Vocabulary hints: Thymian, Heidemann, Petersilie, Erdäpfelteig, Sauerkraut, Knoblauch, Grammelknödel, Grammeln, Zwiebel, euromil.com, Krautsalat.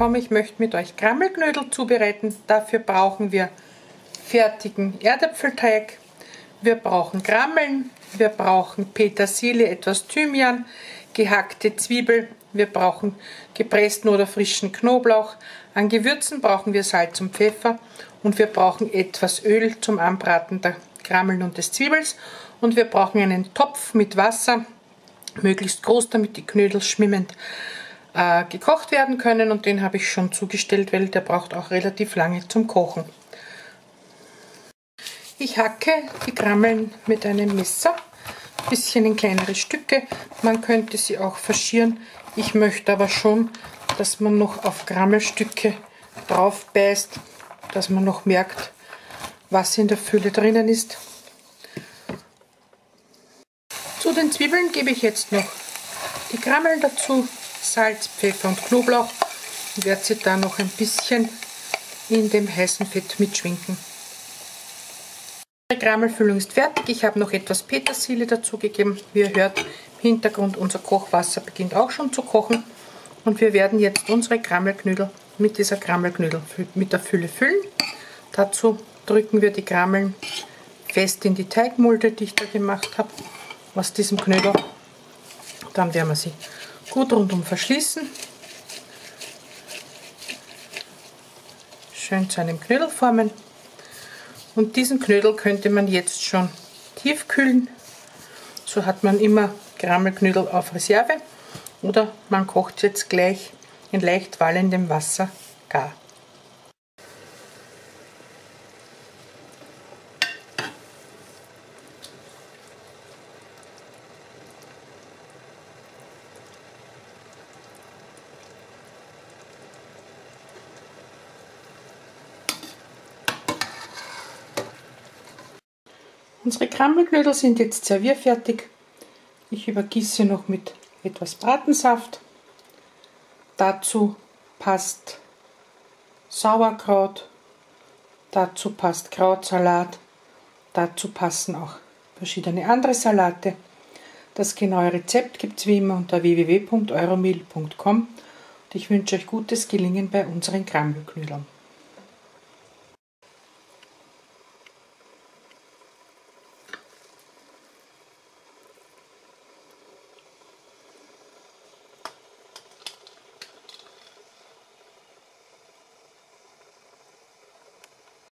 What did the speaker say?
euromil.com. Ich möchte mit euch Grammelknödel zubereiten. Dafür brauchen wir fertigen Erdäpfelteig. Wir brauchen Grammeln, wir brauchen Petersilie, etwas Thymian, gehackte Zwiebel, wir brauchen gepressten oder frischen Knoblauch. An Gewürzen brauchen wir Salz und Pfeffer und wir brauchen etwas Öl zum Anbraten der Grammeln und des Zwiebels. Und wir brauchen einen Topf mit Wasser, möglichst groß, damit die Knödel schwimmend gekocht werden können. Und den habe ich schon zugestellt, weil der braucht auch relativ lange zum Kochen. Ich hacke die Grammeln mit einem Messer, ein bisschen in kleinere Stücke. Man könnte sie auch faschieren. Ich möchte aber schon, dass man noch auf Grammelstücke drauf beißt, dass man noch merkt, was in der Fülle drinnen ist. Zu den Zwiebeln gebe ich jetzt noch die Grammeln dazu, Salz, Pfeffer und Knoblauch und werde sie dann noch ein bisschen in dem heißen Fett mitschwinken. Die Grammelfüllung ist fertig. Ich habe noch etwas Petersilie dazugegeben. Wie ihr hört, im Hintergrund unser Kochwasser beginnt auch schon zu kochen. Und wir werden jetzt unsere Grammelknödel mit dieser Grammelknödel mit der Fülle füllen. Dazu drücken wir die Grammeln fest in die Teigmulde, die ich da gemacht habe, aus diesem Knödel. Dann werden wir sie gut rundum verschließen. Schön zu einem Knödel formen. Und diesen Knödel könnte man jetzt schon tiefkühlen. So hat man immer Grammelknödel auf Reserve. Oder man kocht jetzt gleich in leicht wallendem Wasser gar. Unsere Grammelknödel sind jetzt servierfertig. Ich übergieße noch mit etwas Bratensaft. Dazu passt Sauerkraut, dazu passt Krautsalat, dazu passen auch verschiedene andere Salate. Das genaue Rezept gibt es wie immer unter www.euromil.com und ich wünsche euch gutes Gelingen bei unseren Grammelknödeln.